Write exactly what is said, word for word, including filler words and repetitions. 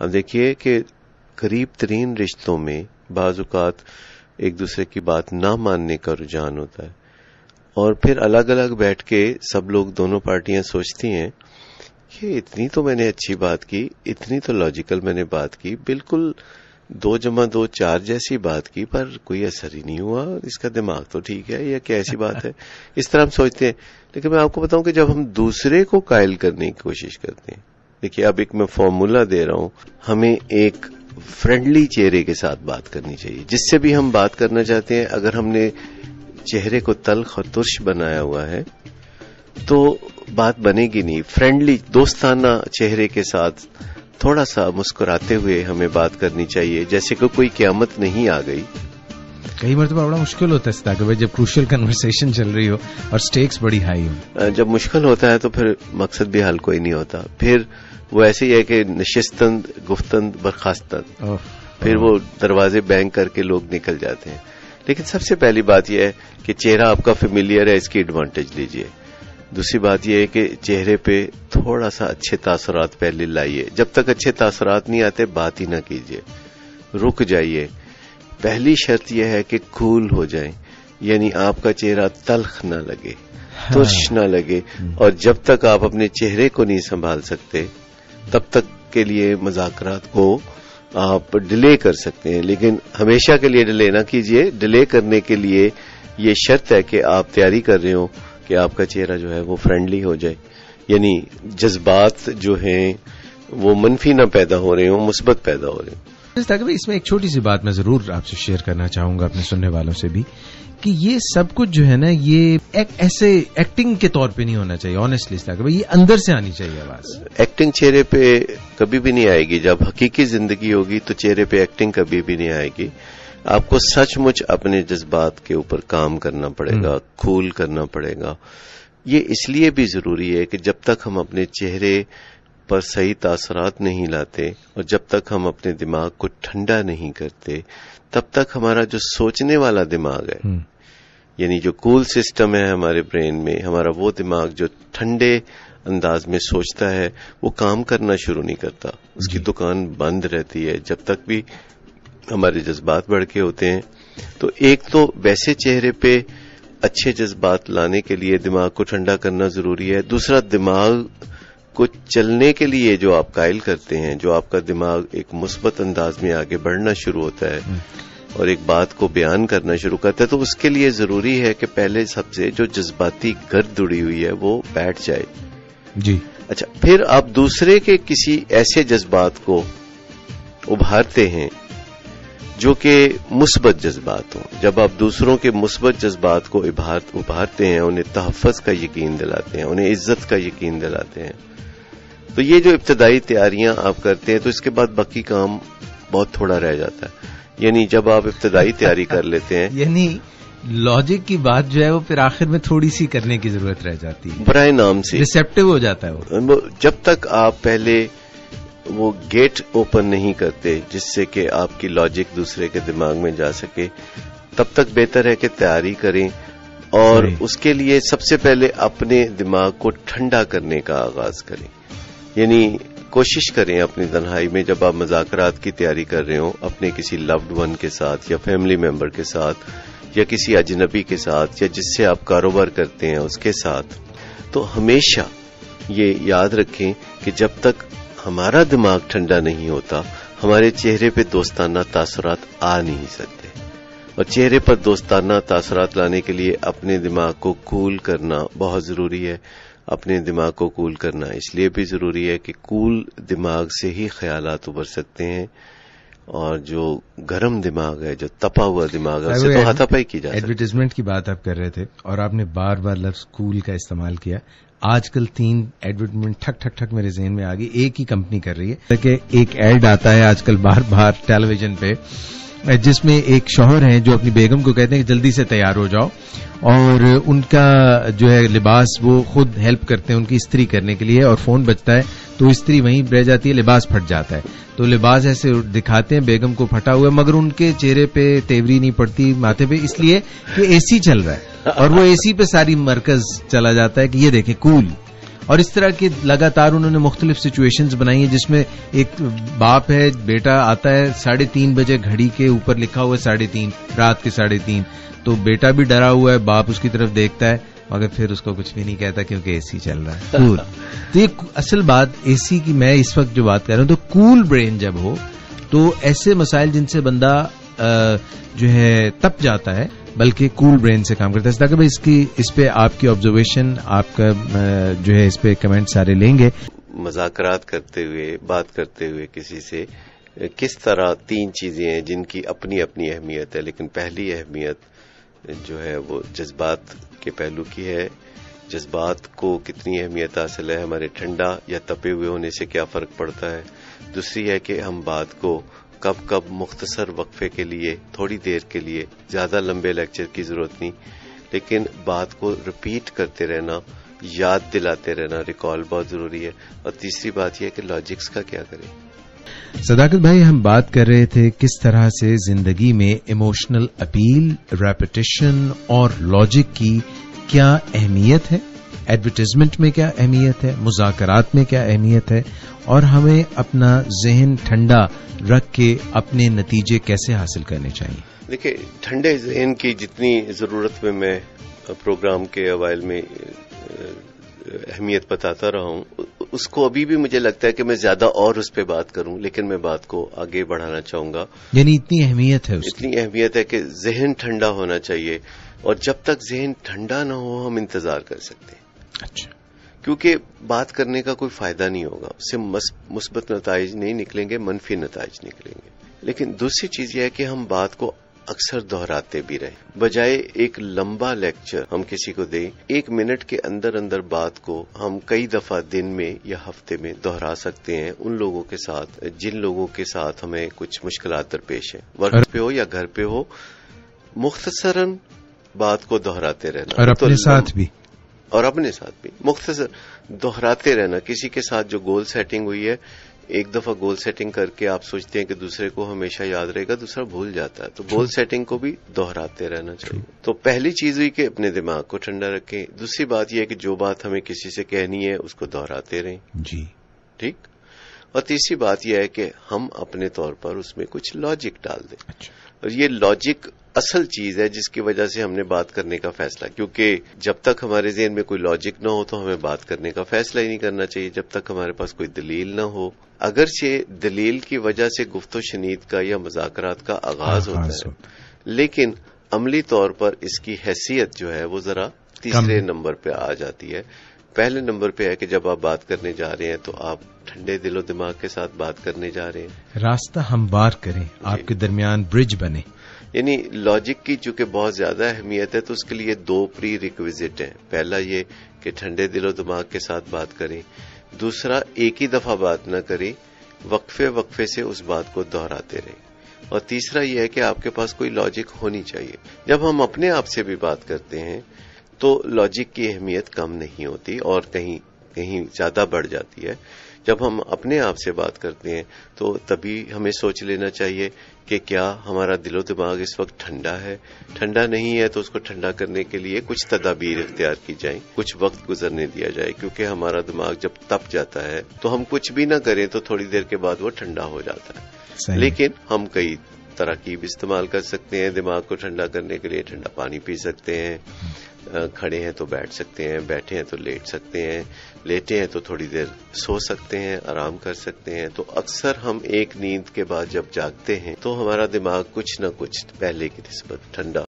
अब देखिए कि करीब तरीन रिश्तों में बाज़ुकात एक दूसरे की बात ना मानने का रुझान होता है और फिर अलग अलग बैठ के सब लोग दोनों पार्टियां सोचती हैं कि इतनी तो मैंने अच्छी बात की, इतनी तो लॉजिकल मैंने बात की, बिल्कुल दो जमा दो चार जैसी बात की, पर कोई असर ही नहीं हुआ, इसका दिमाग तो ठीक है, या क्या ऐसी बात है, इस तरह हम सोचते हैं। लेकिन मैं आपको बताऊं कि जब हम दूसरे को कायल करने की कोशिश करते हैं, देखिए अब एक मैं फॉर्मूला दे रहा हूं, हमें एक फ्रेंडली चेहरे के साथ बात करनी चाहिए जिससे भी हम बात करना चाहते हैं। अगर हमने चेहरे को तल्ख और तुर्श बनाया हुआ है तो बात बनेगी नहीं। फ्रेंडली दोस्ताना चेहरे के साथ थोड़ा सा मुस्कुराते हुए हमें बात करनी चाहिए, जैसे कि को कोई क़यामत नहीं आ गई। कई मरतबा बड़ा मुश्किल होता है सदाकत भाई, जब क्रूशियल कन्वर्सेशन चल रही हो और स्टेक्स बड़ी हाई हो, जब मुश्किल होता है तो फिर मकसद भी हाल कोई नहीं होता, फिर वो ऐसे ही है कि नशिस्तंद गुफ्तंद बर्खास्तंद, फिर वो दरवाजे बैंक करके लोग निकल जाते हैं। लेकिन सबसे पहली बात यह है कि चेहरा आपका फेमिलियर है, इसकी एडवांटेज लीजिए। दूसरी बात यह है कि चेहरे पे थोड़ा सा अच्छे तासुरात पहले लाइए, जब तक अच्छे तासुरात नहीं आते बात ही ना कीजिए, रुक जाइए। पहली शर्त यह है कि कूल हो जाए, यानी आपका चेहरा तल्ख ना लगे, तुर्श ना लगे, और जब तक आप अपने चेहरे को नहीं संभाल सकते तब तक के लिए मुज़ाकरात को आप डिले कर सकते हैं, लेकिन हमेशा के लिए डिले ना कीजिए। डिले करने के लिए ये शर्त है कि आप तैयारी कर रहे हो कि आपका चेहरा जो है वो फ्रेंडली हो जाए, यानी जज्बात जो हैं वो मनफी ना पैदा हो रहे हो, मुस्बत पैदा हो रहे हो। ताकि इसमें एक छोटी सी बात मैं जरूर आपसे शेयर करना चाहूंगा अपने सुनने वालों से भी, कि ये सब कुछ जो है ना ये एक ऐसे एक्टिंग के तौर पे नहीं होना चाहिए, ऑनेस्टली ताकि भाई ये अंदर से आनी चाहिए आवाज। एक्टिंग चेहरे पे कभी भी नहीं आएगी, जब हकीकी जिंदगी होगी तो चेहरे पे एक्टिंग कभी भी नहीं आएगी। आपको सचमुच अपने जज्बात के ऊपर काम करना पड़ेगा, कूल करना पड़ेगा। ये इसलिए भी जरूरी है कि जब तक हम अपने चेहरे पर सही तासरात नहीं लाते और जब तक हम अपने दिमाग को ठंडा नहीं करते तब तक हमारा जो सोचने वाला दिमाग है, यानी जो कूल सिस्टम है हमारे ब्रेन में, हमारा वो दिमाग जो ठंडे अंदाज में सोचता है वो काम करना शुरू नहीं करता, उसकी दुकान बंद रहती है जब तक भी हमारे जज्बात बढ़ के होते हैं। तो एक तो वैसे चेहरे पे अच्छे जज्बात लाने के लिए दिमाग को ठंडा करना जरूरी है। दूसरा, दिमाग को चलने के लिए जो आप कायल करते हैं, जो आपका दिमाग एक मुस्बत अंदाज में आगे बढ़ना शुरू होता है और एक बात को बयान करना शुरू करता है, तो उसके लिए जरूरी है कि पहले सबसे जो जज्बाती गर्द उड़ी हुई है वो बैठ जाए। जी अच्छा, फिर आप दूसरे के किसी ऐसे जज्बात को उभारते हैं जो कि मुस्बत जज्बात हों। जब आप दूसरों के मुस्बत जज्बात को उभारते हैं, उन्हें तहफ़्फ़ुज़ का यकीन दिलाते हैं, उन्हें इज्जत का यकीन दिलाते हैं, तो ये जो इब्तदाई तैयारियां आप करते हैं तो इसके बाद बाकी काम बहुत थोड़ा रह जाता है। यानी जब आप इब्तदाई तैयारी कर लेते हैं, यानी लॉजिक की बात जो है वो फिर आखिर में थोड़ी सी करने की जरूरत रह जाती है, बराए नाम से रिसेप्टिव हो जाता है वो। जब तक आप पहले वो गेट ओपन नहीं करते जिससे कि आपकी लॉजिक दूसरे के दिमाग में जा सके, तब तक बेहतर है कि तैयारी करें, और उसके लिए सबसे पहले अपने दिमाग को ठंडा करने का आगाज करें। यानी कोशिश करें अपनी तन्हाई में, जब आप मुज़ाकरात की तैयारी कर रहे हो, अपने किसी लव्ड वन के साथ या फैमिली मेंबर के साथ या किसी अजनबी के साथ या जिससे आप कारोबार करते हैं उसके साथ, तो हमेशा ये याद रखें कि जब तक हमारा दिमाग ठंडा नहीं होता हमारे चेहरे पे दोस्ताना तासुरात आ नहीं सकते, और चेहरे पर दोस्ताना तासुरात लाने के लिए अपने दिमाग को कूल करना बहुत ज़रूरी है। अपने दिमाग को कूल करना इसलिए भी ज़रूरी है कि कूल दिमाग से ही ख्यालात उभर सकते हैं, और जो गर्म दिमाग है, जो तपा हुआ दिमाग है, उससे तो हाथापाई की जाती है। एडवर्टाइजमेंट की बात आप कर रहे थे और आपने बार बार लफ्ज कूल का इस्तेमाल किया। आजकल तीन एडवर्टाइजमेंट ठक ठक ठक मेरे जहन में आ गई, एक ही कंपनी कर रही है कि एक एड आता है आजकल बार बार टेलीविजन पे जिसमें एक शौहर हैं जो अपनी बेगम को कहते हैं कि जल्दी से तैयार हो जाओ, और उनका जो है लिबास वो खुद हेल्प करते हैं उनकी इस्त्री करने के लिए, और फोन बजता है तो इस्त्री वहीं रह जाती है, लिबास फट जाता है, तो लिबास ऐसे दिखाते हैं बेगम को फटा हुआ, मगर उनके चेहरे पे तेवरी नहीं पड़ती माथे पे, इसलिए कि एसी चल रहा है और वो एसी पे सारी मरकज चला जाता है कि ये देखें कूल। और इस तरह की लगातार उन्होंने मुख्तलिफ सिचुएशंस बनाई हैं जिसमें एक बाप है, बेटा आता है साढ़े तीन बजे, घड़ी के ऊपर लिखा हुआ है साढ़े तीन, रात के साढ़े तीन, तो बेटा भी डरा हुआ है, बाप उसकी तरफ देखता है मगर फिर उसको कुछ भी नहीं कहता क्योंकि एसी चल रहा है कूल। तो ये असल बात एसी की मैं इस वक्त जो बात कर रहा हूँ, तो कूल ब्रेन जब हो तो ऐसे मसाइल जिनसे बंदा जो है तप जाता है बल्कि कूल ब्रेन से काम करता है। सदाकत भाई इसकी इस पे आपकी ऑब्जर्वेशन, आपका जो है इस पे कमेंट सारे लेंगे। मज़ाकरात करते हुए, बात करते हुए किसी से किस तरह तीन चीजें हैं जिनकी अपनी अपनी अहमियत है, लेकिन पहली अहमियत जो है वो जज्बात के पहलू की है। जज्बात को कितनी अहमियत हासिल है, हमारे ठंडा या तपे हुए होने से क्या फर्क पड़ता है। दूसरी है कि हम बात को कब कब मुख्तसर वक्फे के लिए, थोड़ी देर के लिए, ज्यादा लंबे लेक्चर की जरूरत नहीं, लेकिन बात को रिपीट करते रहना, याद दिलाते रहना, रिकॉल बहुत जरूरी है। और तीसरी बात यह है कि लॉजिक्स का क्या करें। सदाकत भाई हम बात कर रहे थे किस तरह से जिंदगी में इमोशनल अपील, रेपिटेशन और लॉजिक की क्या अहमियत है, एडवर्टाइजमेंट में क्या अहमियत है, मुज़ाकरात में क्या अहमियत है, और हमें अपना जहन ठंडा रख के अपने नतीजे कैसे हासिल करने चाहिए। देखिए ठंडे जहन की जितनी ज़रूरत में मैं प्रोग्राम के अवाइल में अहमियत बताता रहा हूँ, उसको अभी भी मुझे लगता है कि मैं ज्यादा और उस पर बात करूं, लेकिन मैं बात को आगे बढ़ाना चाहूंगा। यानी इतनी अहमियत है, इतनी अहमियत है कि जहन ठंडा होना चाहिए, और जब तक जहन ठंडा ना हो हम इंतजार कर सकते हैं। अच्छा, क्योंकि बात करने का कोई फायदा नहीं होगा, उससे मुस्बत नताइज नहीं निकलेंगे, मनफी नताइज निकलेंगे। लेकिन दूसरी चीज यह है कि हम बात को अक्सर दोहराते भी रहे, बजाय एक लंबा लेक्चर हम किसी को दें, एक मिनट के अंदर अंदर बात को हम कई दफा दिन में या हफ्ते में दोहरा सकते हैं उन लोगों के साथ जिन लोगों के साथ हमें कुछ मुश्किलात दरपेश है, वर्क पे हो या घर पे हो। मुख्तसरन बात को दोहराते रहना, और अपने तो साथ भी और अपने साथ भी मुख्तसर दोहराते रहना। किसी के साथ जो गोल सेटिंग हुई है, एक दफा गोल सेटिंग करके आप सोचते हैं कि दूसरे को हमेशा याद रहेगा, दूसरा भूल जाता है, तो गोल सेटिंग को भी दोहराते रहना चाहिए। तो पहली चीज हुई कि अपने दिमाग को ठंडा रखें। दूसरी बात यह है कि जो बात हमें किसी से कहनी है उसको दोहराते रहें। जी ठीक। और तीसरी बात यह है कि हम अपने तौर पर उसमें कुछ लॉजिक डाल दें। अच्छा। और ये लॉजिक असल चीज है जिसकी वजह से हमने बात करने का फैसला, क्योंकि जब तक हमारे जहन में कोई लॉजिक ना हो तो हमें बात करने का फैसला ही नहीं करना चाहिए, जब तक हमारे पास कोई दलील ना हो। अगरचे दलील की वजह से गुफ्तो शनीद का या मुज़ाकरात का आगाज होता है, लेकिन अमली तौर पर इसकी हैसियत जो है वो जरा तीसरे नंबर पे आ जाती है। पहले नंबर पे है कि जब आप बात करने जा रहे हैं तो आप ठंडे दिलो दिमाग के साथ बात करने जा रहे हैं, रास्ता हमवार करें, आपके दरमियान ब्रिज बने। यानी लॉजिक की चूंकि बहुत ज्यादा अहमियत है, तो उसके लिए दो प्री रिक्विजिट हैं। पहला ये कि ठंडे दिलो दिमाग के साथ बात करें, दूसरा एक ही दफा बात ना करें, वक्फे वक्फे से उस बात को दोहराते रहें, और तीसरा यह है कि आपके पास कोई लॉजिक होनी चाहिए। जब हम अपने आप से भी बात करते हैं तो लॉजिक की अहमियत कम नहीं होती और कहीं कहीं ज्यादा बढ़ जाती है। जब हम अपने आप से बात करते हैं तो तभी हमें सोच लेना चाहिए कि क्या हमारा दिलो दिमाग इस वक्त ठंडा है, ठंडा नहीं है तो उसको ठंडा करने के लिए कुछ तदाबीर इख्तियार की जाए, कुछ वक्त गुजरने दिया जाए, क्योंकि हमारा दिमाग जब तप जाता है तो हम कुछ भी ना करें तो थोड़ी देर के बाद वो ठंडा हो जाता है। लेकिन हम कई तरकीब इस्तेमाल कर सकते हैं दिमाग को ठंडा करने के लिए। ठंडा पानी पी सकते हैं, खड़े हैं तो बैठ सकते हैं, बैठे हैं तो लेट सकते हैं, लेटे हैं तो थोड़ी देर सो सकते हैं, आराम कर सकते हैं। तो अक्सर हम एक नींद के बाद जब जागते हैं तो हमारा दिमाग कुछ न कुछ पहले की निस्बत ठंडा